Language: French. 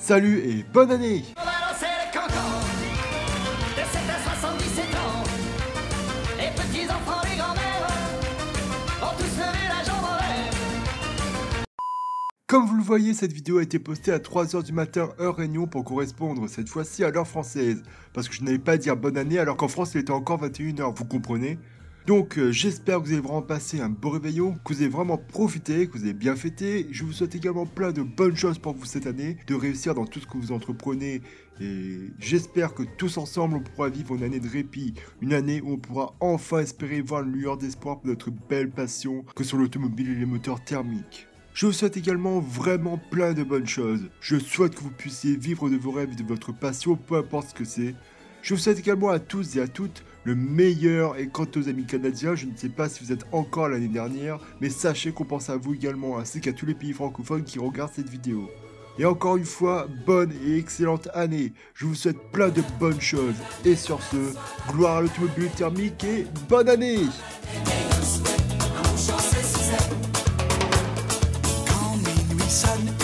Salut et bonne année! Comme vous le voyez, cette vidéo a été postée à 3 h du matin heure Réunion pour correspondre cette fois-ci à l'heure française. Parce que je n'avais pas à dire bonne année alors qu'en France il était encore 21 h, vous comprenez? Donc j'espère que vous avez vraiment passé un beau réveillon, que vous avez vraiment profité, que vous avez bien fêté. Je vous souhaite également plein de bonnes choses pour vous cette année, de réussir dans tout ce que vous entreprenez. Et j'espère que tous ensemble on pourra vivre une année de répit, une année où on pourra enfin espérer voir une lueur d'espoir pour notre belle passion que sont l'automobile et les moteurs thermiques. Je vous souhaite également vraiment plein de bonnes choses. Je souhaite que vous puissiez vivre de vos rêves et de votre passion, peu importe ce que c'est. Je vous souhaite également à tous et à toutes le meilleur. Et quant aux amis canadiens, je ne sais pas si vous êtes encore l'année dernière, mais sachez qu'on pense à vous également, ainsi qu'à tous les pays francophones qui regardent cette vidéo. Et encore une fois, bonne et excellente année. Je vous souhaite plein de bonnes choses. Et sur ce, gloire à l'automobile thermique et bonne année! Sun